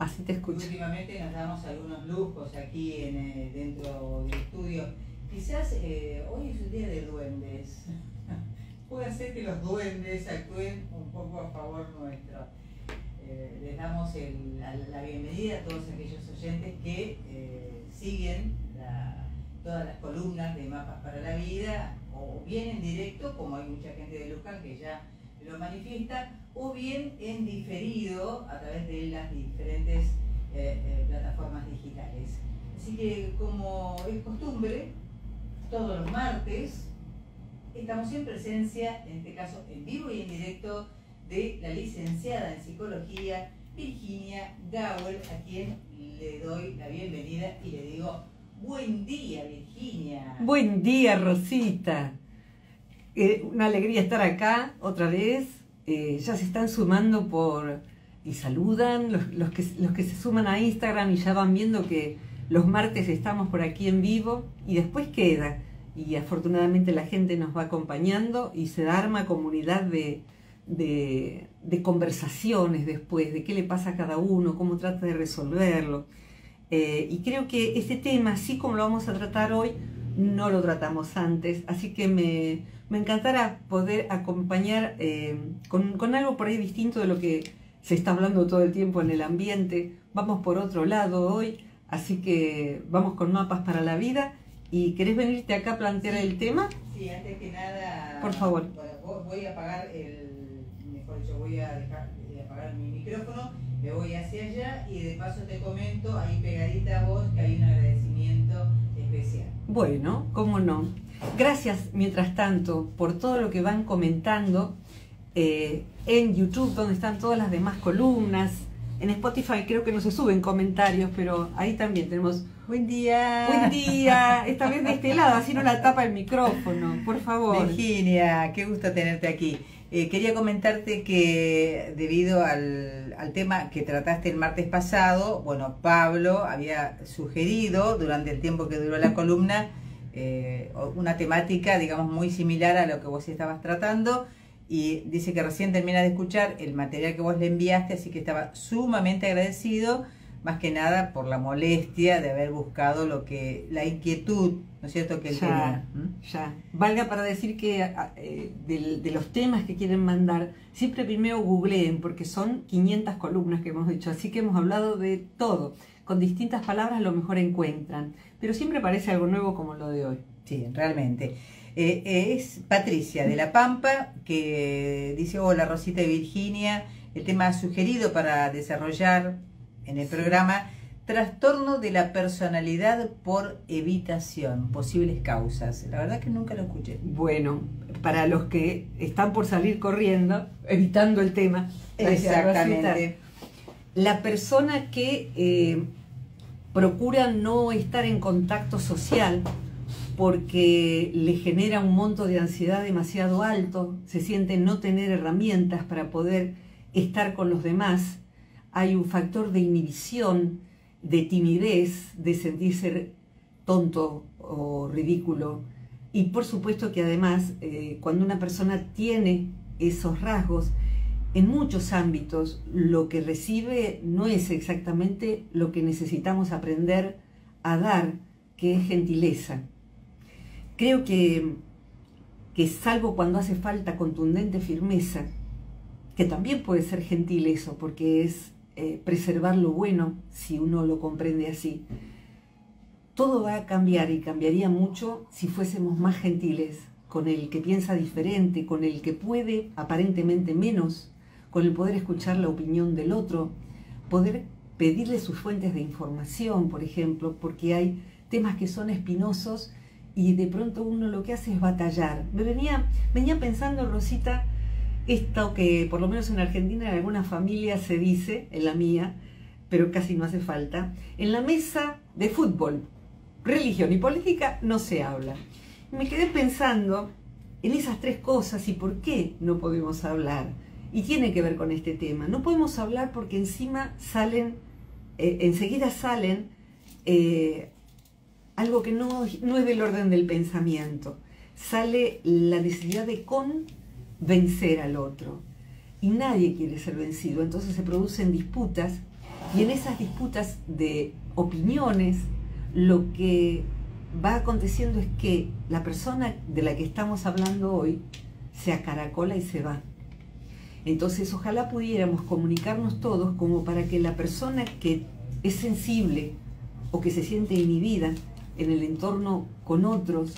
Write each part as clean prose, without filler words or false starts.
Así te escucho. Últimamente nos damos algunos lujos aquí dentro del estudio. Quizás hoy es un día de duendes. Puede ser que los duendes actúen un poco a favor nuestro. Les damos la bienvenida a todos aquellos oyentes que siguen todas las columnas de Mapas para la Vida, o bien en directo, como hay mucha gente de Luján que ya lo manifiesta, o bien en diferido a través de las diferentes plataformas digitales. Así que, como es costumbre, todos los martes estamos en presencia, en este caso en vivo y en directo, de la licenciada en psicología Virginia Gawel, a quien le doy la bienvenida y le digo buen día, Virginia. Buen día, Rosita. Una alegría estar acá otra vez. Ya se están sumando y saludan los que se suman a Instagram y ya van viendo que los martes estamos por aquí en vivo y después queda. Y afortunadamente la gente nos va acompañando y se arma comunidad de conversaciones después, de qué le pasa a cada uno, cómo trata de resolverlo. Y creo que este tema, así como lo vamos a tratar hoy, no lo tratamos antes, así que me encantará poder acompañar con algo por ahí distinto de lo que se está hablando todo el tiempo en el ambiente. Vamos por otro lado hoy, así que vamos con Mapas para la Vida. ¿Y querés venirte acá a plantear el tema? Sí, antes que nada, por favor. Voy a apagar voy a apagar mi micrófono, me voy hacia allá y de paso te comento, ahí pegadita a vos, que hay un agradecimiento especial. Bueno, cómo no. Gracias, mientras tanto, por todo lo que van comentando en YouTube, donde están todas las demás columnas. En Spotify creo que no se suben comentarios, pero ahí también tenemos... Buen día. Buen día. Esta vez de este lado, así no la tapa el micrófono, por favor. Virginia, qué gusto tenerte aquí. Quería comentarte que debido al tema que trataste el martes pasado, bueno, Pablo había sugerido durante el tiempo que duró la columna una temática, digamos, muy similar a lo que vos estabas tratando, y dice que recién termina de escuchar el material que vos le enviaste, así que estaba sumamente agradecido, más que nada por la molestia de haber buscado la inquietud, ¿no es cierto?, que él tenía. Ya, valga para decir que de los temas que quieren mandar, siempre primero googleen, porque son 500 columnas que hemos hecho, así que hemos hablado de todo. Con distintas palabras a lo mejor encuentran, pero siempre parece algo nuevo como lo de hoy. Sí, realmente. Es Patricia de La Pampa, que dice: hola Rosita y Virginia, el tema sugerido para desarrollar en el programa, trastorno de la personalidad por evitación, posibles causas. La verdad que nunca lo escuché. Bueno, para los que están por salir corriendo, evitando el tema. Exactamente. La persona que procura no estar en contacto social porque le genera un monto de ansiedad demasiado alto, se siente no tener herramientas para poder estar con los demás. Hay un factor de inhibición, de timidez, de sentirse tonto o ridículo. Y por supuesto que además, cuando una persona tiene esos rasgos, en muchos ámbitos lo que recibe no es exactamente lo que necesitamos aprender a dar, que es gentileza. Creo que salvo cuando hace falta contundente firmeza, que también puede ser gentil eso, porque es... preservar lo bueno, si uno lo comprende así. Todo va a cambiar y cambiaría mucho si fuésemos más gentiles con el que piensa diferente, con el que puede aparentemente menos, con el poder escuchar la opinión del otro, poder pedirle sus fuentes de información, por ejemplo, porque hay temas que son espinosos y de pronto uno lo que hace es batallar. Venía pensando, Rosita, esto que por lo menos en Argentina en algunas familias se dice, en la mía, pero casi no hace falta, en la mesa de fútbol, religión y política no se habla. Me quedé pensando en esas tres cosas y por qué no podemos hablar. Y tiene que ver con este tema. No podemos hablar porque encima salen, enseguida salen algo que no es del orden del pensamiento. Sale la necesidad de vencer al otro, y nadie quiere ser vencido, entonces se producen disputas Y en esas disputas de opiniones, lo que va aconteciendo es que la persona de la que estamos hablando hoy se acaracola y se va. Entonces, ojalá pudiéramos comunicarnos todos como para que la persona que es sensible o que se siente inhibida en el entorno con otros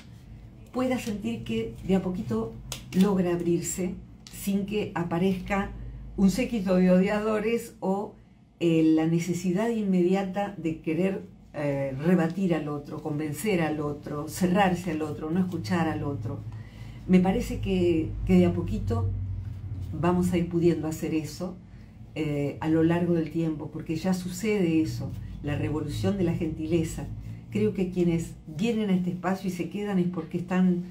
pueda sentir que de a poquito logra abrirse sin que aparezca un séquito de odiadores o la necesidad inmediata de querer rebatir al otro, convencer al otro, cerrarse al otro, no escuchar al otro. Me parece que de a poquito vamos a ir pudiendo hacer eso a lo largo del tiempo, porque ya sucede eso, la revolución de la gentileza. Creo que quienes vienen a este espacio y se quedan es porque están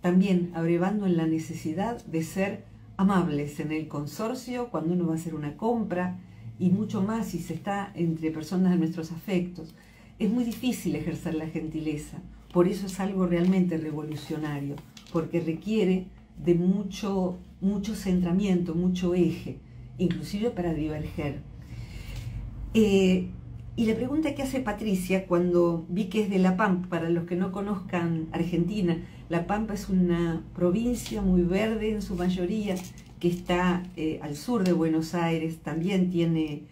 también abrevando en la necesidad de ser amables en el consorcio, cuando uno va a hacer una compra, y mucho más si se está entre personas de nuestros afectos. Es muy difícil ejercer la gentileza, por eso es algo realmente revolucionario, porque requiere de mucho centramiento, mucho eje, inclusive para diverger. Y la pregunta que hace Patricia, cuando vi que es de La Pampa, para los que no conozcan Argentina, La Pampa es una provincia muy verde en su mayoría, que está al sur de Buenos Aires, también tiene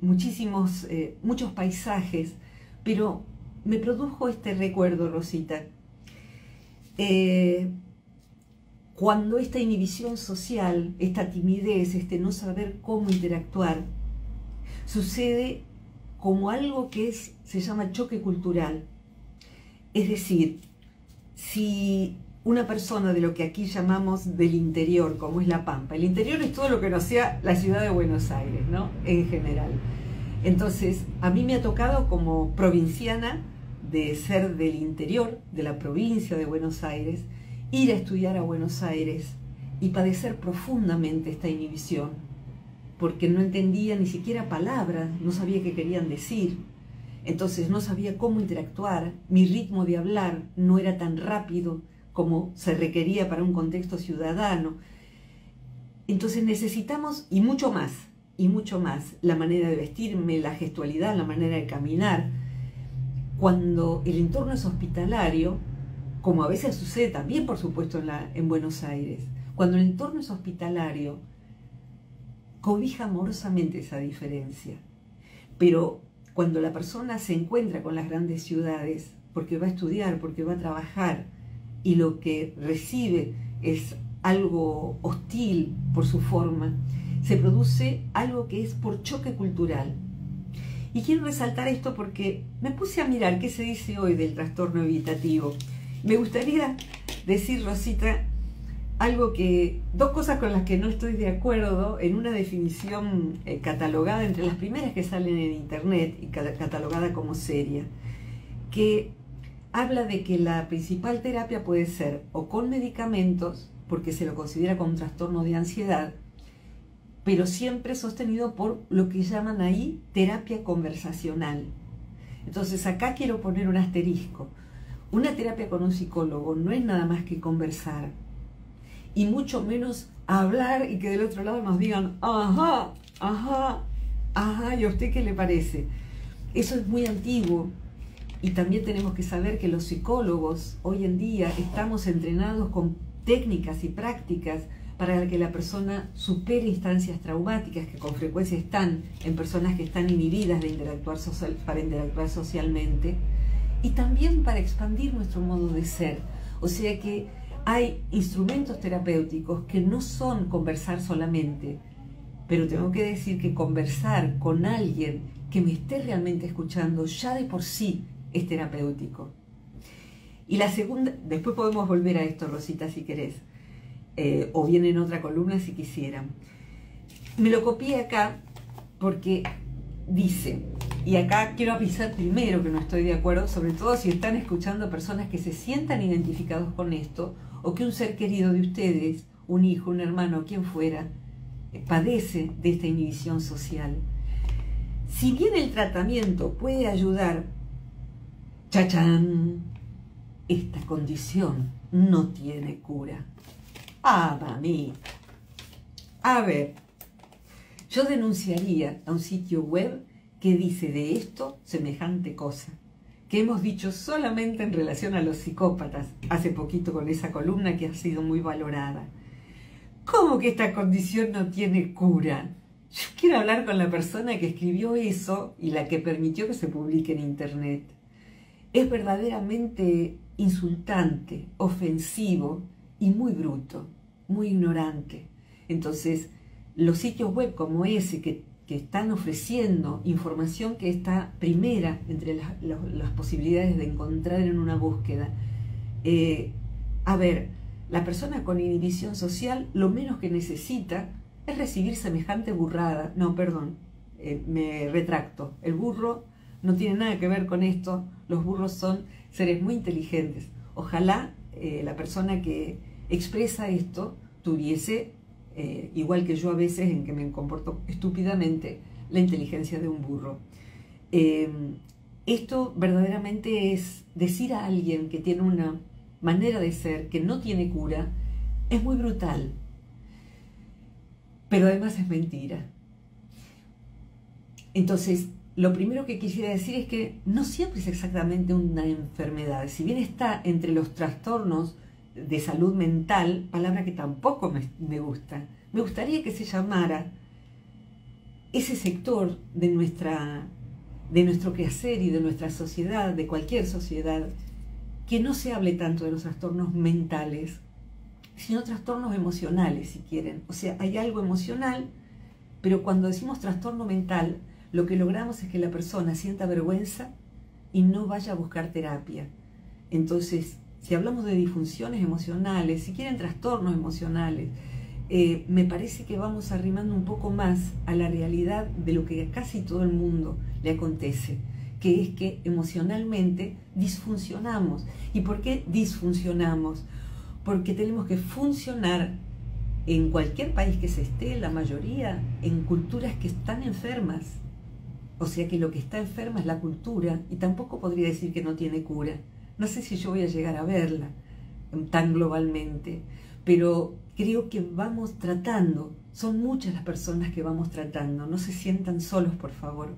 muchos paisajes, pero me produjo este recuerdo, Rosita. Cuando esta inhibición social, esta timidez, este no saber cómo interactuar, sucede como algo que se llama choque cultural. Es decir, si una persona de lo que aquí llamamos del interior, como es La Pampa, el interior es todo lo que no sea la ciudad de Buenos Aires, ¿no? En general. Entonces, a mí me ha tocado como provinciana de ser del interior, de la provincia de Buenos Aires, ir a estudiar a Buenos Aires y padecer profundamente esta inhibición, porque no entendía ni siquiera palabras, no sabía qué querían decir. Entonces no sabía cómo interactuar, mi ritmo de hablar no era tan rápido como se requería para un contexto ciudadano. Entonces necesitamos, y mucho más, la manera de vestirme, la gestualidad, la manera de caminar. Cuando el entorno es hospitalario, como a veces sucede también, por supuesto, en Buenos Aires, cuando el entorno es hospitalario, cobija amorosamente esa diferencia. Pero cuando la persona se encuentra con las grandes ciudades, porque va a estudiar, porque va a trabajar, y lo que recibe es algo hostil por su forma, se produce algo que es por choque cultural. Y quiero resaltar esto porque me puse a mirar qué se dice hoy del trastorno evitativo. Me gustaría decir, Rosita, dos cosas con las que no estoy de acuerdo en una definición catalogada entre las primeras que salen en internet y catalogada como seria, que habla de que la principal terapia puede ser o con medicamentos, porque se lo considera como un trastorno de ansiedad, pero siempre sostenido por lo que llaman ahí terapia conversacional. Entonces acá quiero poner un asterisco. Una terapia con un psicólogo no es nada más que conversar, y mucho menos hablar y que del otro lado nos digan ajá, ajá, ajá, ¿y a usted qué le parece? Eso es muy antiguo, y también tenemos que saber que los psicólogos hoy en día estamos entrenados con técnicas y prácticas para que la persona supere instancias traumáticas que con frecuencia están en personas que están inhibidas de interactuar socialmente, y también para expandir nuestro modo de ser. O sea que hay instrumentos terapéuticos que no son conversar solamente, pero tengo que decir que conversar con alguien que me esté realmente escuchando ya de por sí es terapéutico. Y la segunda, después podemos volver a esto, Rosita, si querés, o bien en otra columna si quisieran. Me lo copié acá porque dice, y acá quiero avisar primero que no estoy de acuerdo, sobre todo si están escuchando personas que se sientan identificados con esto, o que un ser querido de ustedes, un hijo, un hermano, quien fuera, padece de esta inhibición social. Si bien el tratamiento puede ayudar, ¡chachán!, esta condición no tiene cura. ¡Ah, mami! A ver, yo denunciaría a un sitio web ¿Qué dice de esto semejante cosa? Que hemos dicho solamente en relación a los psicópatas, hace poquito con esa columna que ha sido muy valorada. ¿Cómo que esta condición no tiene cura? Yo quiero hablar con la persona que escribió eso y la que permitió que se publique en Internet. Es verdaderamente insultante, ofensivo y muy bruto, muy ignorante. Entonces, los sitios web como ese que están ofreciendo información que está primera entre las posibilidades de encontrar en una búsqueda. A ver, la persona con inhibición social lo menos que necesita es recibir semejante burrada. No, perdón, me retracto. El burro no tiene nada que ver con esto. Los burros son seres muy inteligentes. Ojalá la persona que expresa esto tuviese... igual que yo a veces en que me comporto estúpidamente, la inteligencia de un burro. Esto verdaderamente es decir a alguien que tiene una manera de ser, que no tiene cura, es muy brutal, pero además es mentira. Entonces, lo primero que quisiera decir es que no siempre es exactamente una enfermedad. Si bien está entre los trastornos de salud mental, palabra que tampoco me gusta. Me gustaría que se llamara ese sector de nuestro quehacer y de nuestra sociedad, de cualquier sociedad, que no se hable tanto de los trastornos mentales, sino trastornos emocionales, si quieren. O sea, hay algo emocional, pero cuando decimos trastorno mental, lo que logramos es que la persona sienta vergüenza y no vaya a buscar terapia. Entonces, si hablamos de disfunciones emocionales, si quieren trastornos emocionales, me parece que vamos arrimando un poco más a la realidad de lo que a casi todo el mundo le acontece, que es que emocionalmente disfuncionamos. ¿Y por qué disfuncionamos? Porque tenemos que funcionar en cualquier país que se esté, la mayoría, en culturas que están enfermas. O sea que lo que está enferma es la cultura y tampoco podría decir que no tiene cura. No sé si yo voy a llegar a verla tan globalmente, pero creo que vamos tratando, son muchas las personas que vamos tratando, no se sientan solos por favor,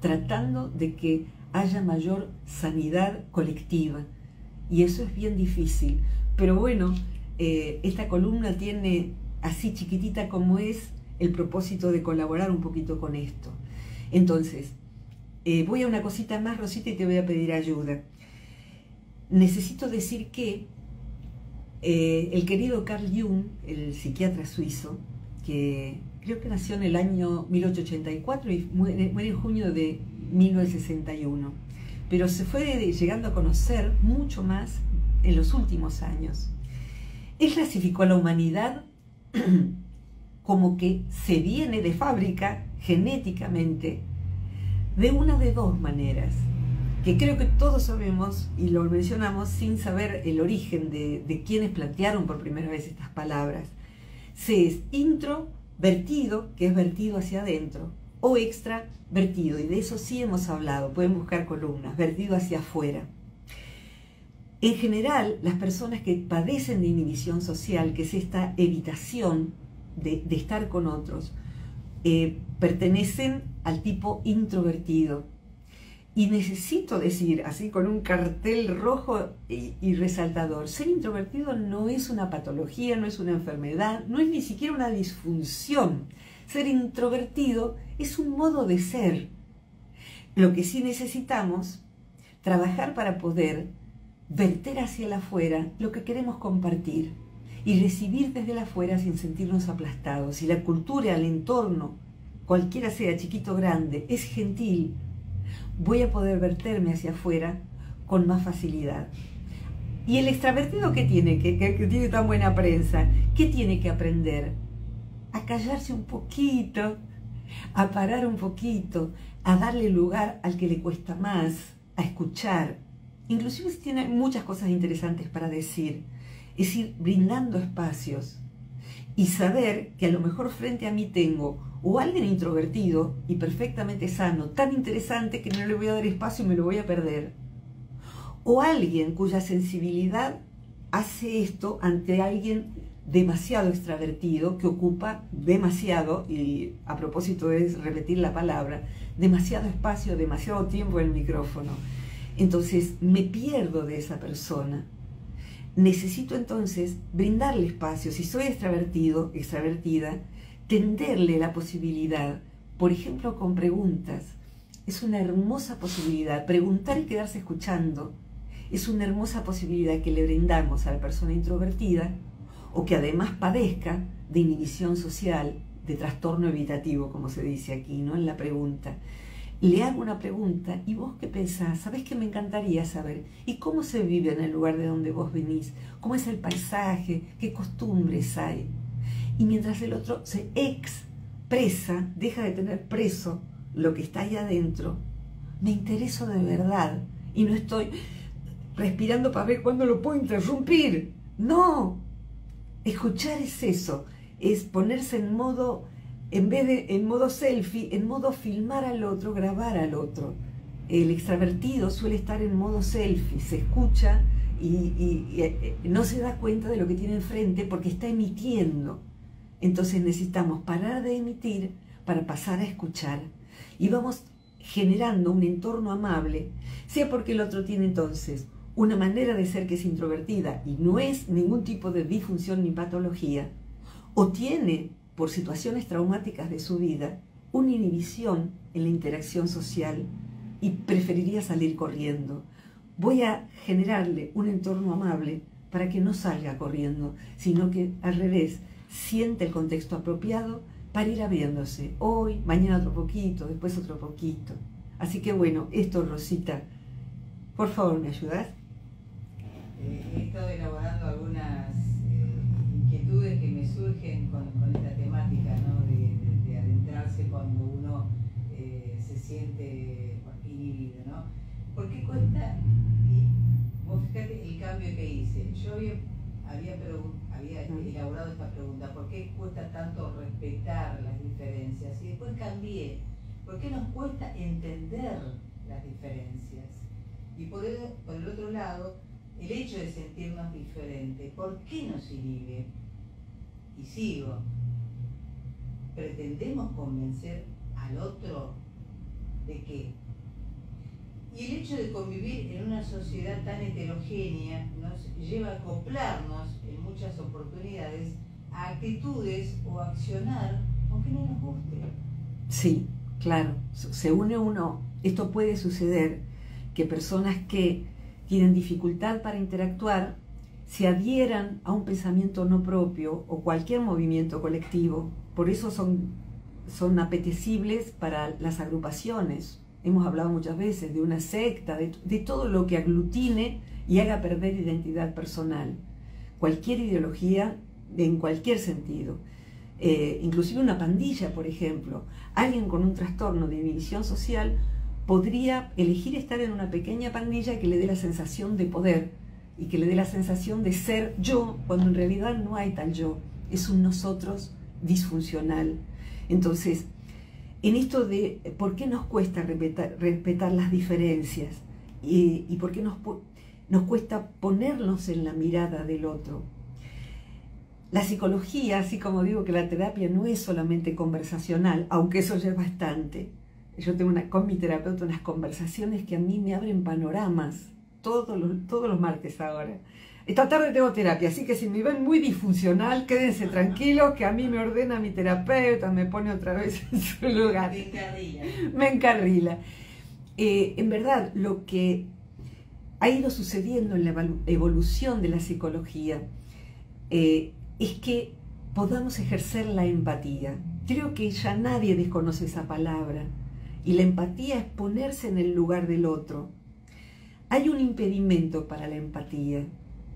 tratando de que haya mayor sanidad colectiva y eso es bien difícil, pero bueno, esta columna tiene así chiquitita como es el propósito de colaborar un poquito con esto. Entonces, voy a una cosita más, Rosita, y te voy a pedir ayuda. Necesito decir que el querido Carl Jung, el psiquiatra suizo, que creo que nació en el año 1884 y muere en junio de 1961, pero se fue llegando a conocer mucho más en los últimos años. Él clasificó a la humanidad como que se viene de fábrica genéticamente de una de dos maneras, que creo que todos sabemos y lo mencionamos sin saber el origen de quienes plantearon por primera vez estas palabras. Se es introvertido, que es vertido hacia adentro, o extravertido, y de eso sí hemos hablado, pueden buscar columnas, vertido hacia afuera. En general, las personas que padecen de inhibición social, que es esta evitación de estar con otros, pertenecen al tipo introvertido. Y necesito decir, así con un cartel rojo y resaltador, ser introvertido no es una patología, no es una enfermedad, no es ni siquiera una disfunción. Ser introvertido es un modo de ser. Lo que sí necesitamos, trabajar para poder verter hacia el afuera lo que queremos compartir y recibir desde el afuera sin sentirnos aplastados. Y la cultura, el entorno, cualquiera sea, chiquito o grande, es gentil, voy a poder verterme hacia afuera con más facilidad. ¿Y el extravertido qué tiene? Que tiene tan buena prensa. ¿Qué tiene que aprender? A callarse un poquito, a parar un poquito, a darle lugar al que le cuesta más, a escuchar. Inclusive tiene muchas cosas interesantes para decir. Es ir brindando espacios y saber que a lo mejor frente a mí tengo o alguien introvertido y perfectamente sano, tan interesante que no le voy a dar espacio y me lo voy a perder. O alguien cuya sensibilidad hace esto ante alguien demasiado extravertido, que ocupa demasiado, y a propósito es repetir la palabra, demasiado espacio, demasiado tiempo en el micrófono. Entonces me pierdo de esa persona. Necesito entonces brindarle espacio. Si soy extravertido, extravertida, tenderle la posibilidad, por ejemplo con preguntas. Es una hermosa posibilidad. Preguntar y quedarse escuchando es una hermosa posibilidad que le brindamos a la persona introvertida o que además padezca de inhibición social, de trastorno evitativo, como se dice aquí, ¿no? En la pregunta. Le hago una pregunta y vos qué pensás, sabés que me encantaría saber, ¿y cómo se vive en el lugar de donde vos venís? ¿Cómo es el paisaje? ¿Qué costumbres hay? Y mientras el otro se expresa, deja de tener preso lo que está ahí adentro, me intereso de verdad y no estoy respirando para ver cuándo lo puedo interrumpir. ¡No! Escuchar es eso, es ponerse en modo... En vez de en modo selfie, en modo filmar al otro, grabar al otro. El extravertido suele estar en modo selfie, se escucha y no se da cuenta de lo que tiene enfrente porque está emitiendo. Entonces necesitamos parar de emitir para pasar a escuchar. Y vamos generando un entorno amable, sea porque el otro tiene entonces una manera de ser que es introvertida y no es ningún tipo de disfunción ni patología, o tiene... por situaciones traumáticas de su vida, una inhibición en la interacción social y preferiría salir corriendo. Voy a generarle un entorno amable para que no salga corriendo, sino que al revés, siente el contexto apropiado para ir abriéndose. Hoy, mañana otro poquito, después otro poquito. Así que bueno, esto, Rosita, por favor, ¿me ayudás? He estado elaborando algunas inquietudes que me surgen con esta temática, ¿no? de adentrarse cuando uno se siente inhibido, ¿no? Porque cuesta, vos fíjate el cambio que hice. Yo había elaborado esta pregunta, ¿por qué cuesta tanto respetar las diferencias? Y después cambié, ¿por qué nos cuesta entender las diferencias? Y por el otro lado, el hecho de sentirnos diferentes, ¿por qué nos inhibe? Y sigo. ¿Pretendemos convencer al otro de qué? Y el hecho de convivir en una sociedad tan heterogénea nos lleva a acoplarnos en muchas oportunidades a actitudes o a accionar aunque no nos guste. Sí, claro. Se une uno. Esto puede suceder que personas que tienen dificultad para interactuar, se adhieran a un pensamiento no propio o cualquier movimiento colectivo. Por eso son apetecibles para las agrupaciones. Hemos hablado muchas veces de una secta, de todo lo que aglutine y haga perder identidad personal. Cualquier ideología en cualquier sentido. Inclusive una pandilla, por ejemplo. Alguien con un trastorno de inhibición social podría elegir estar en una pequeña pandilla que le dé la sensación de poder y que le dé la sensación de ser yo, cuando en realidad no hay tal yo, es un nosotros disfuncional. Entonces, en esto de por qué nos cuesta respetar las diferencias y por qué nos cuesta ponernos en la mirada del otro. La psicología, así como digo que la terapia no es solamente conversacional, aunque eso ya es bastante. Yo tengo con mi terapeuta unas conversaciones que a mí me abren panoramas todos los martes ahora. Esta tarde tengo terapia, así que si me ven muy disfuncional, quédense tranquilos que a mí me ordena mi terapeuta, me pone otra vez en su lugar. Me encarrila. Me encarrila. En verdad, lo que ha ido sucediendo en la evolución de la psicología es que podamos ejercer la empatía. Creo que ya nadie desconoce esa palabra. Y la empatía es ponerse en el lugar del otro. Hay un impedimento para la empatía.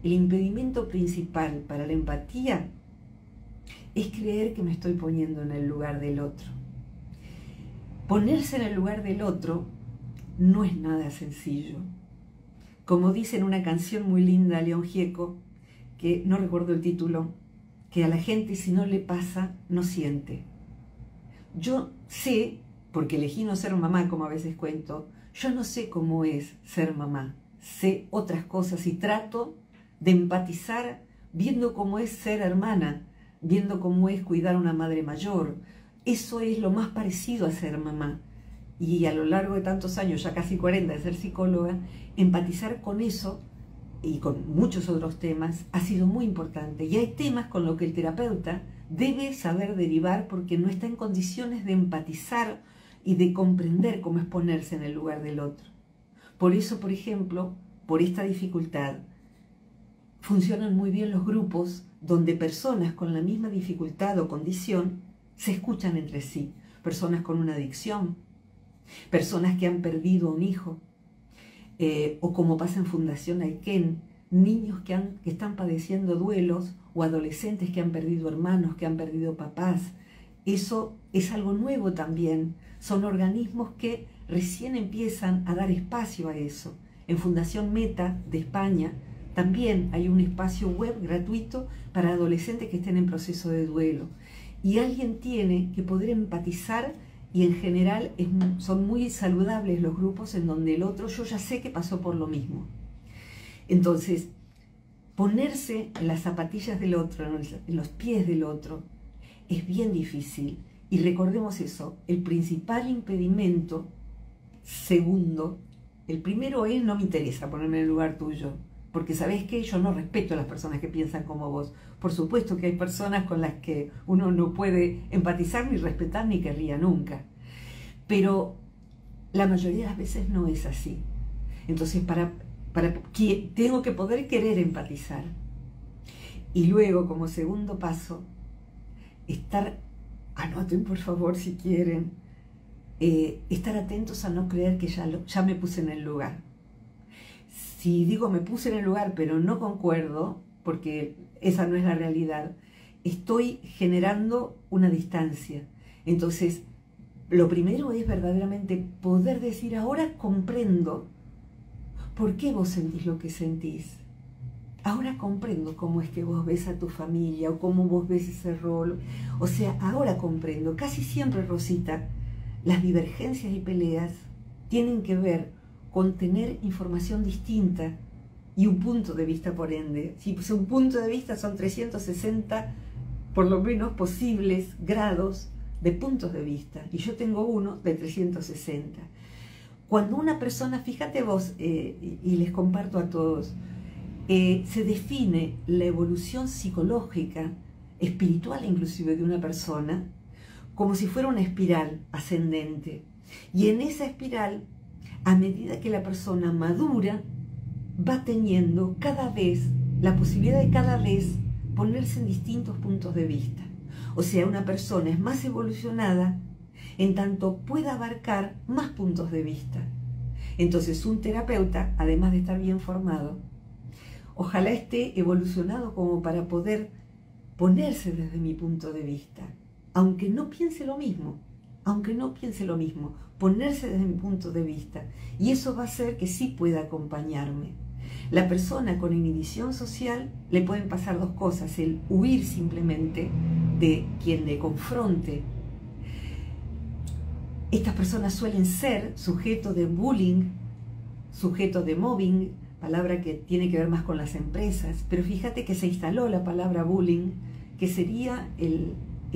El impedimento principal para la empatía es creer que me estoy poniendo en el lugar del otro. Ponerse en el lugar del otro no es nada sencillo. Como dice en una canción muy linda León Gieco, que no recuerdo el título, que a la gente si no le pasa, no siente. Yo sé... porque elegí no ser mamá, como a veces cuento, yo no sé cómo es ser mamá, sé otras cosas y trato de empatizar viendo cómo es ser hermana, viendo cómo es cuidar a una madre mayor. Eso es lo más parecido a ser mamá. Y a lo largo de tantos años, ya casi 40 de ser psicóloga, empatizar con eso y con muchos otros temas ha sido muy importante. Y hay temas con los que el terapeuta debe saber derivar porque no está en condiciones de empatizar y de comprender cómo es ponerse en el lugar del otro. Por eso, por ejemplo, por esta dificultad, funcionan muy bien los grupos donde personas con la misma dificultad o condición se escuchan entre sí. Personas con una adicción, personas que han perdido un hijo, o como pasa en Fundación Aiken, niños que están padeciendo duelos o adolescentes que han perdido hermanos, que han perdido papás. Eso es algo nuevo también. Son organismos que recién empiezan a dar espacio a eso. En Fundación Meta de España también hay un espacio web gratuito para adolescentes que estén en proceso de duelo. Y alguien tiene que poder empatizar. Y en general son muy saludables los grupos en donde el otro, yo ya sé que pasó por lo mismo. Entonces, ponerse en las zapatillas del otro, en los pies del otro, es bien difícil. Y recordemos eso, el principal impedimento, segundo, el primero es no me interesa ponerme en el lugar tuyo. Porque sabés que yo no respeto a las personas que piensan como vos. Por supuesto que hay personas con las que uno no puede empatizar, ni respetar, ni querría nunca. Pero la mayoría de las veces no es así. Entonces tengo que poder querer empatizar. Y luego, como segundo paso, estar, anoten por favor si quieren, estar atentos a no creer que ya me puse en el lugar. Si digo me puse en el lugar pero no concuerdo, porque esa no es la realidad, estoy generando una distancia. Entonces, lo primero es verdaderamente poder decir ahora comprendo por qué vos sentís lo que sentís. Ahora comprendo cómo es que vos ves a tu familia o cómo vos ves ese rol. O sea, ahora comprendo. Casi siempre, Rosita, las divergencias y peleas tienen que ver con tener información distinta y un punto de vista por ende. Si un punto de vista son 360, por lo menos, posibles grados de puntos de vista. Y yo tengo uno de 360. Cuando una persona, fíjate vos, y les comparto a todos, se define la evolución psicológica, espiritual inclusive, de una persona, como si fuera una espiral ascendente. Y en esa espiral, a medida que la persona madura, va teniendo cada vez la posibilidad de cada vez ponerse en distintos puntos de vista. O sea, una persona es más evolucionada en tanto pueda abarcar más puntos de vista. Entonces, un terapeuta, además de estar bien formado, ojalá esté evolucionado como para poder ponerse desde mi punto de vista, aunque no piense lo mismo. Aunque no piense lo mismo, ponerse desde mi punto de vista. Y eso va a hacer que sí pueda acompañarme. La persona con inhibición social le pueden pasar dos cosas. El huir simplemente de quien le confronte. Estas personas suelen ser sujetos de bullying, sujetos de mobbing, palabra que tiene que ver más con las empresas. Pero fíjate que se instaló la palabra bullying, que sería el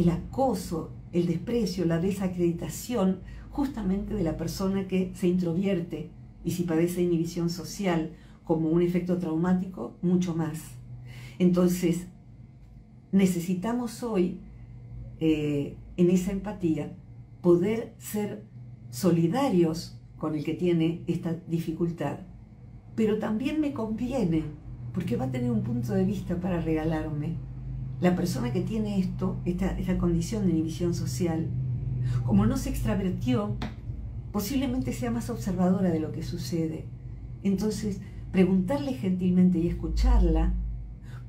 acoso, el desprecio, la desacreditación justamente de la persona que se introvierte y si padece inhibición social como un efecto traumático, mucho más. Entonces, necesitamos hoy, en esa empatía, poder ser solidarios con el que tiene esta dificultad. Pero también me conviene, porque va a tener un punto de vista para regalarme. La persona que tiene esta condición de inhibición social, como no se extravertió, posiblemente sea más observadora de lo que sucede. Entonces, preguntarle gentilmente y escucharla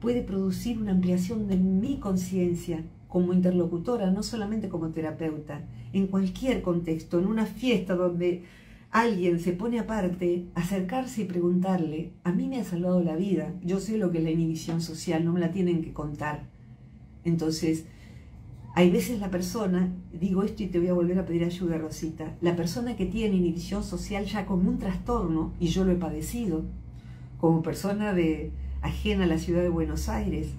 puede producir una ampliación de mi conciencia como interlocutora, no solamente como terapeuta. En cualquier contexto, en una fiesta donde alguien se pone aparte, acercarse y preguntarle, a mí me ha salvado la vida, yo sé lo que es la inhibición social, no me la tienen que contar. Entonces, hay veces la persona, digo esto y te voy a volver a pedir ayuda, Rosita, la persona que tiene inhibición social ya como un trastorno, y yo lo he padecido, como persona de ajena a la ciudad de Buenos Aires,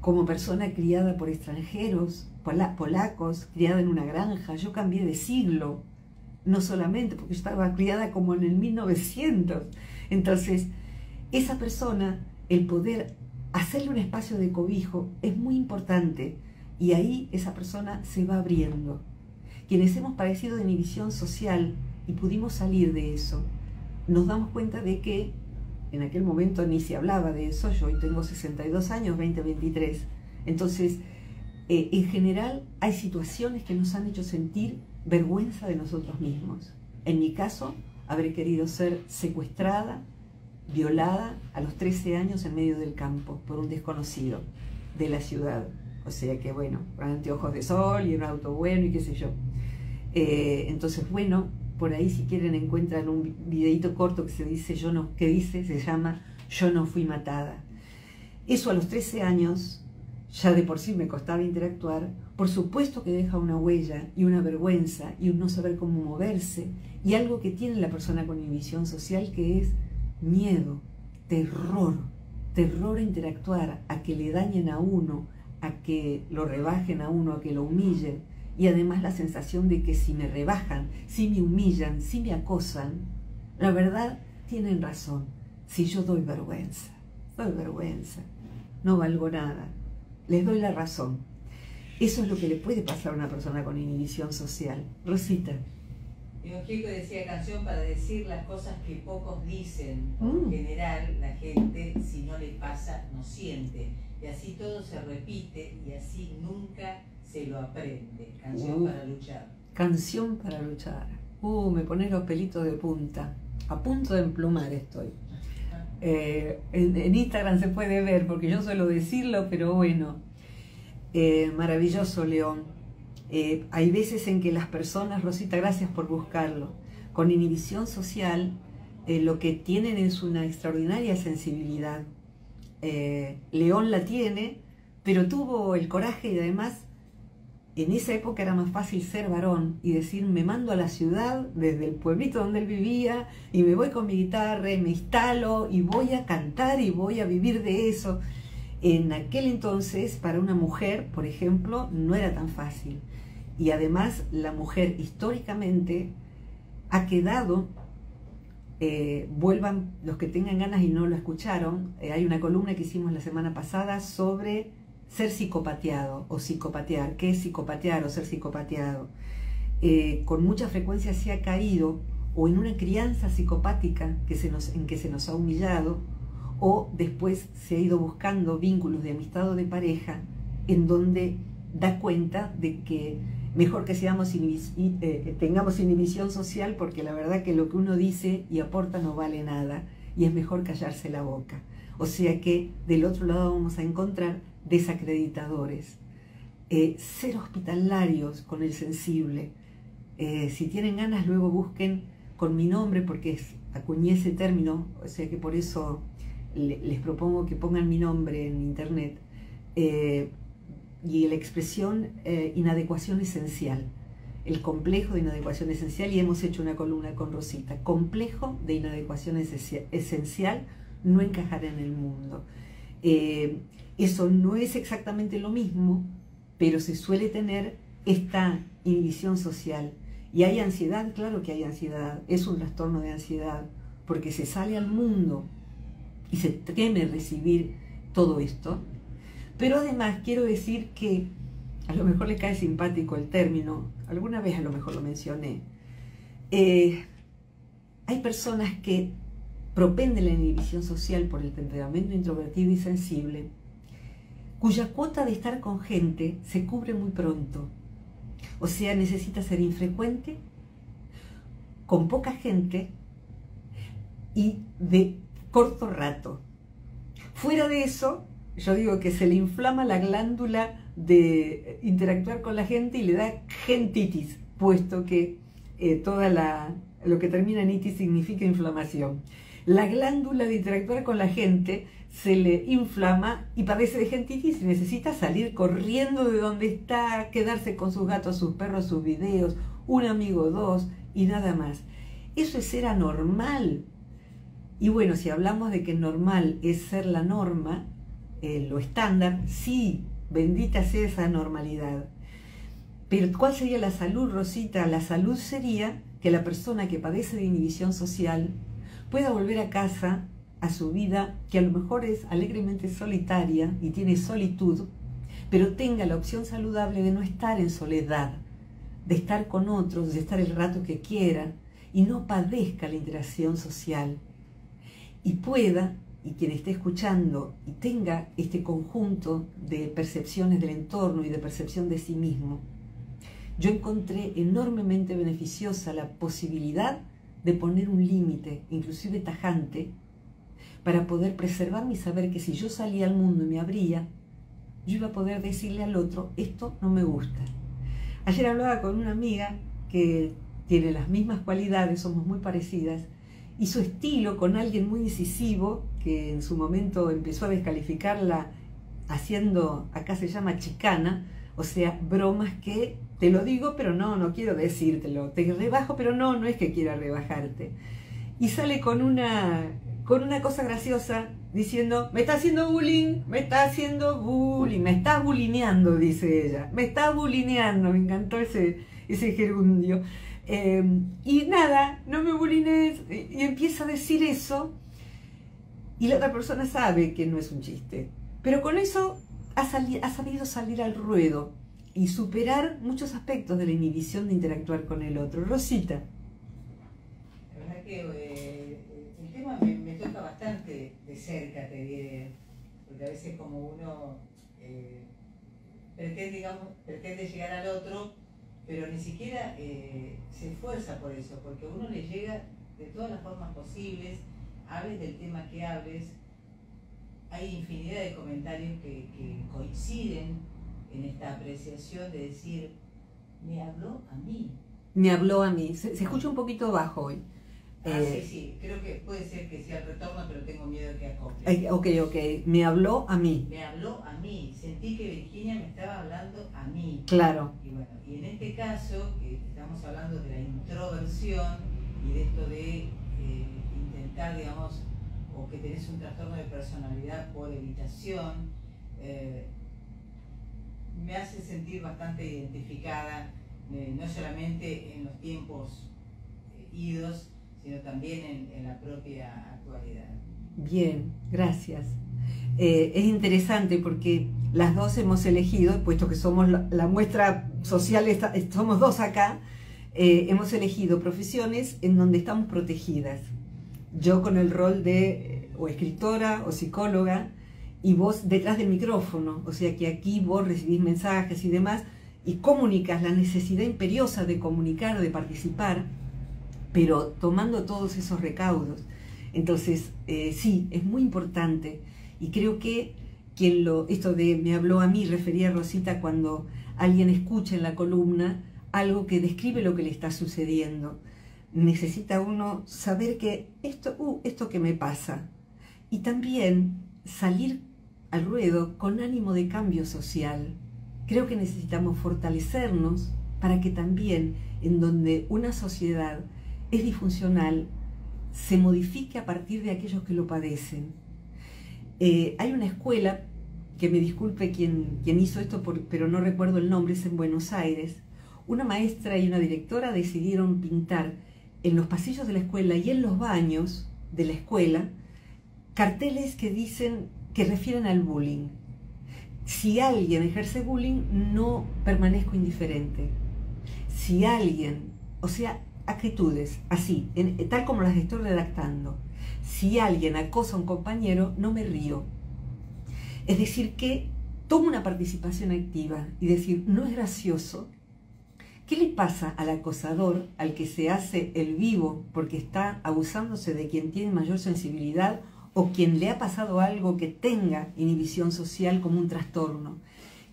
como persona criada por extranjeros, polacos, criada en una granja. Yo cambié de siglo, no solamente porque yo estaba criada como en el 1900. Entonces, esa persona, el poder hacerle un espacio de cobijo es muy importante, y ahí esa persona se va abriendo. Quienes hemos padecido de inhibición social y pudimos salir de eso, nos damos cuenta de que en aquel momento ni se hablaba de eso. Yo hoy tengo 62 años, 2023. Entonces, en general hay situaciones que nos han hecho sentir vergüenza de nosotros mismos. En mi caso, haber querido ser secuestrada, violada a los 13 años en medio del campo por un desconocido de la ciudad. O sea que, bueno, con anteojos de sol y un auto bueno y qué sé yo. Entonces, bueno, por ahí si quieren encuentran un videito corto se llama "Yo no fui matada". Eso a los 13 años, ya de por sí me costaba interactuar, por supuesto que deja una huella y una vergüenza y un no saber cómo moverse, y algo que tiene la persona con inhibición social, que es miedo, terror a interactuar, a que le dañen a uno, a que lo rebajen a uno, a que lo humillen, y además la sensación de que si me rebajan, si me humillan, si me acosan, la verdad tienen razón, si yo doy vergüenza, no valgo nada, les doy la razón. Eso es lo que le puede pasar a una persona con inhibición social. Rosita. León Gieco decía canción para decir las cosas que pocos dicen. En general, la gente, si no le pasa, no siente. Y así todo se repite y así nunca se lo aprende. Canción para luchar. Canción para luchar. Me pones los pelitos de punta. A punto de emplumar estoy. En Instagram se puede ver, porque yo suelo decirlo, pero bueno. Maravilloso, León. Hay veces en que las personas, Rosita, gracias por buscarlo, con inhibición social, lo que tienen es una extraordinaria sensibilidad. León la tiene, pero tuvo el coraje, y además en esa época era más fácil ser varón y decir: me mando a la ciudad desde el pueblito donde él vivía y me voy con mi guitarra y me instalo y voy a cantar y voy a vivir de eso. En aquel entonces, para una mujer, por ejemplo, no era tan fácil. Y además la mujer históricamente ha quedado, vuelvan los que tengan ganas y no lo escucharon, hay una columna que hicimos la semana pasada sobre ser psicopateado o psicopatear. ¿Qué es psicopatear o ser psicopateado? Con mucha frecuencia se ha caído o en una crianza psicopática en que se nos ha humillado, o después se ha ido buscando vínculos de amistad o de pareja en donde da cuenta de que mejor que tengamos inhibición social, porque la verdad que lo que uno dice y aporta no vale nada y es mejor callarse la boca. O sea que del otro lado vamos a encontrar desacreditadores, ser hospitalarios con el sensible. Si tienen ganas, luego busquen con mi nombre, porque acuñé ese término, o sea que por eso les propongo que pongan mi nombre en internet, y la expresión inadecuación esencial, el complejo de inadecuación esencial, y hemos hecho una columna con Rosita, complejo de inadecuación esencial, no encajar en el mundo. Eso no es exactamente lo mismo, pero se suele tener esta inhibición social, y hay ansiedad, claro que hay ansiedad, es un trastorno de ansiedad, porque se sale al mundo y se teme recibir todo esto. Pero además quiero decir que, a lo mejor le cae simpático el término, alguna vez a lo mejor lo mencioné, hay personas que propenden la inhibición social por el temperamento introvertido y sensible, cuya cuota de estar con gente se cubre muy pronto. O sea, necesita ser infrecuente, con poca gente y de corto rato. Fuera de eso, yo digo que se le inflama la glándula de interactuar con la gente y le da gentitis, puesto que lo que termina en itis significa inflamación. La glándula de interactuar con la gente se le inflama y padece de gentitis y necesita salir corriendo de donde está, quedarse con sus gatos, sus perros, sus videos, un amigo o dos y nada más. Eso es ser anormal. Y bueno, si hablamos de que normal es ser la norma, lo estándar, sí, bendita sea esa normalidad. Pero ¿cuál sería la salud, Rosita? La salud sería que la persona que padece de inhibición social pueda volver a casa, a su vida, que a lo mejor es alegremente solitaria y tiene solitud, pero tenga la opción saludable de no estar en soledad, de estar con otros, de estar el rato que quiera, y no padezca la interacción social. Y pueda, y quien esté escuchando y tenga este conjunto de percepciones del entorno y de percepción de sí mismo, yo encontré enormemente beneficiosa la posibilidad de poner un límite, inclusive tajante, para poder preservarme y saber que si yo salía al mundo y me abría, yo iba a poder decirle al otro, esto no me gusta. Ayer hablaba con una amiga que tiene las mismas cualidades, somos muy parecidas, y su estilo con alguien muy incisivo, que en su momento empezó a descalificarla haciendo, acá se llama chicana, o sea, bromas que te lo digo, pero no, no quiero decírtelo, te rebajo, pero no, no es que quiera rebajarte. Y sale con una cosa graciosa, diciendo, me estás bulineando, dice ella, me estás bulineando, me encantó ese gerundio. Y nada, no me bulines, y empieza a decir eso, y la otra persona sabe que no es un chiste, pero con eso ha sabido salir al ruedo y superar muchos aspectos de la inhibición de interactuar con el otro. Rosita. La verdad que el tema me toca bastante de cerca, te diré, porque a veces como uno pretende llegar al otro, pero ni siquiera se esfuerza por eso, porque uno le llega de todas las formas posibles, hables del tema que hables, hay infinidad de comentarios que coinciden en esta apreciación de decir, me habló a mí. Me habló a mí, se escucha un poquito bajo hoy. Sí, creo que puede ser que sea el retorno, pero tengo miedo que acople. Ok, me habló a mí. Me habló a mí, sentí que Virginia me estaba hablando a mí. Claro. Y bueno, y en este caso, que estamos hablando de la introversión y de esto de intentar, digamos, o que tenés un trastorno de personalidad por evitación, me hace sentir bastante identificada, no solamente en los tiempos idos, sino también en la propia actualidad. Bien, gracias. Es interesante porque las dos hemos elegido, puesto que somos la muestra social, somos dos acá, hemos elegido profesiones en donde estamos protegidas. Yo con el rol de o escritora o psicóloga, y vos detrás del micrófono, o sea que aquí vos recibís mensajes y demás, y comunicas la necesidad imperiosa de comunicar, de participar, pero tomando todos esos recaudos. Entonces, sí, es muy importante, y creo que esto de me habló a mí, refería a Rosita, cuando alguien escucha en la columna algo que describe lo que le está sucediendo. Necesita uno saber que esto que me pasa, y también salir al ruedo con ánimo de cambio social. Creo que necesitamos fortalecernos para que también en donde una sociedad es disfuncional, se modifique a partir de aquellos que lo padecen. Hay una escuela, que me disculpe quien hizo esto, pero no recuerdo el nombre, es en Buenos Aires. Una maestra y una directora decidieron pintar en los pasillos de la escuela y en los baños de la escuela carteles que refieren al bullying. Si alguien ejerce bullying, no permanezco indiferente. Si alguien, o sea, actitudes, así, tal como las estoy redactando. Si alguien acosa a un compañero, no me río. Es decir, que tomo una participación activa y decir, no es gracioso. ¿Qué le pasa al acosador, al que se hace el vivo porque está abusándose de quien tiene mayor sensibilidad o quien le ha pasado algo que tenga inhibición social como un trastorno?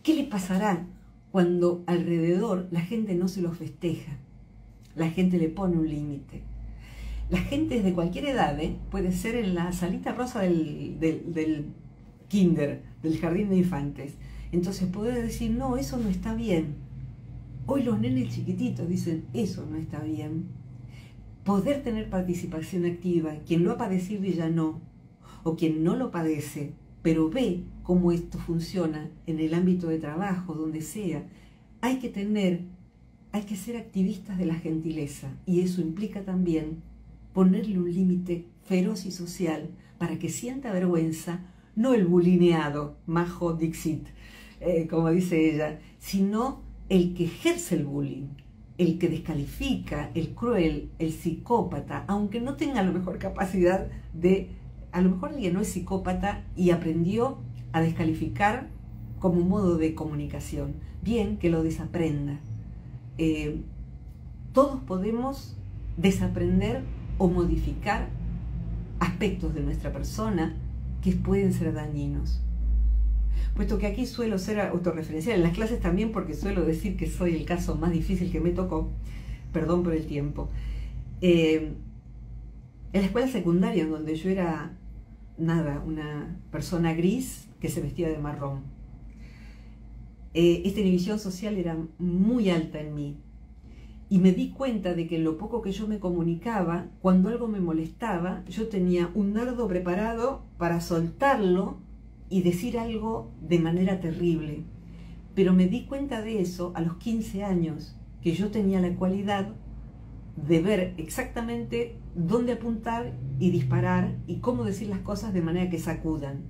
¿Qué le pasará cuando alrededor la gente no se lo festeja? La gente le pone un límite. La gente es de cualquier edad, ¿eh? Puede ser en la salita rosa del kinder, del jardín de infantes. Entonces poder decir, no, eso no está bien. Hoy los nenes chiquititos dicen, eso no está bien. poder tener participación activa, quien lo ha padecido y ya no, o quien no lo padece, pero ve cómo esto funciona en el ámbito de trabajo, donde sea, hay que ser activistas de la gentileza, y eso implica también ponerle un límite feroz y social para que sienta vergüenza, no el bulineado, majo dixit, como dice ella, sino el que ejerce el bullying, el que descalifica, el cruel, el psicópata, aunque no tenga a lo mejor capacidad de... A lo mejor alguien no es psicópata y aprendió a descalificar como un modo de comunicación. Bien, que lo desaprenda. Todos podemos desaprender o modificar aspectos de nuestra persona que pueden ser dañinos. Puesto que aquí suelo ser autorreferencial en las clases también, porque suelo decir que soy el caso más difícil que me tocó, perdón por el tiempo. En la escuela secundaria, en donde yo era, nada, una persona gris que se vestía de marrón. Esta inhibición social era muy alta en mí. Y me di cuenta de que en lo poco que yo me comunicaba, cuando algo me molestaba, yo tenía un dardo preparado para soltarlo y decir algo de manera terrible. Pero me di cuenta de eso a los 15 años, que yo tenía la cualidad de ver exactamente dónde apuntar y disparar y cómo decir las cosas de manera que sacudan.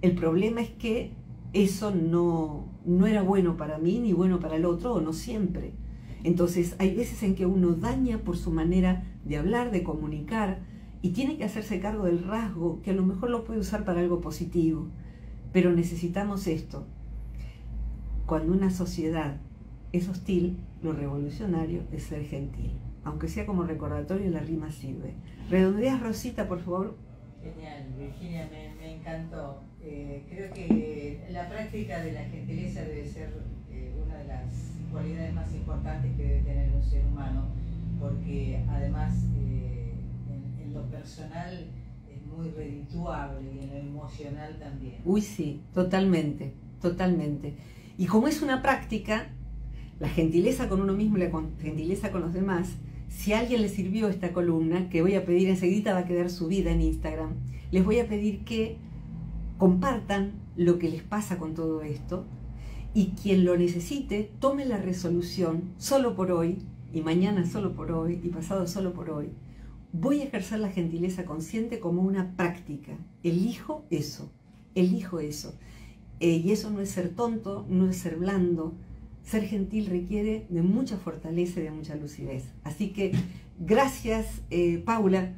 El problema es que eso no era bueno para mí ni bueno para el otro, o no siempre. Entonces hay veces en que uno daña por su manera de hablar, de comunicar, y tiene que hacerse cargo del rasgo que a lo mejor lo puede usar para algo positivo. Pero necesitamos esto. Cuando una sociedad es hostil, lo revolucionario es ser gentil. Aunque sea como recordatorio, la rima sirve. ¿Redondeas, Rosita, por favor? Genial, Virginia, me encantó. Creo que la práctica de la gentileza debe ser una de las cualidades más importantes que debe tener un ser humano, porque además en lo personal es muy redituable y en lo emocional también. Uy, sí, totalmente, totalmente. Y como es una práctica, la gentileza con uno mismo y la gentileza con los demás. Si a alguien le sirvió esta columna, que voy a pedir enseguida, va a quedar subida en Instagram, les voy a pedir que compartan lo que les pasa con todo esto, y quien lo necesite tome la resolución solo por hoy, y mañana solo por hoy, y pasado solo por hoy. Voy a ejercer la gentileza consciente como una práctica. Elijo eso, elijo eso. Y eso no es ser tonto, no es ser blando. Ser gentil requiere de mucha fortaleza y de mucha lucidez. Así que gracias, Paula,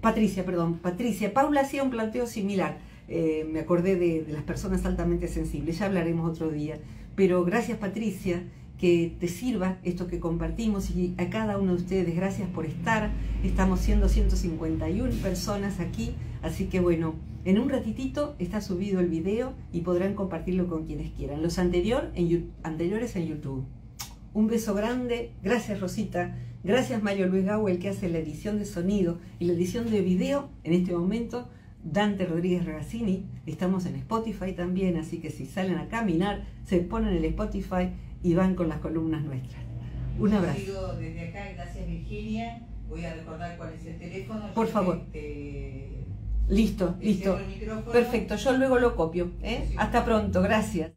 Patricia. Paula hacía un planteo similar. Me acordé de las personas altamente sensibles. Ya hablaremos otro día. Pero gracias, Patricia, que te sirva esto que compartimos. Y a cada uno de ustedes, gracias por estar. Estamos siendo 151 personas aquí. Así que bueno, en un ratitito está subido el video y podrán compartirlo con quienes quieran. Los anteriores en YouTube. Un beso grande. Gracias, Rosita. Gracias, Mario Luis Gawel, que hace la edición de sonido y la edición de video. En este momento, Dante Rodríguez Ragazzini. Estamos en Spotify también, así que si salen a caminar, se ponen el Spotify y van con las columnas nuestras. Un abrazo. Yo digo desde acá, gracias, Virginia. Voy a recordar cuál es el teléfono. Por favor. Listo, listo. Perfecto, yo luego lo copio. Hasta pronto, gracias.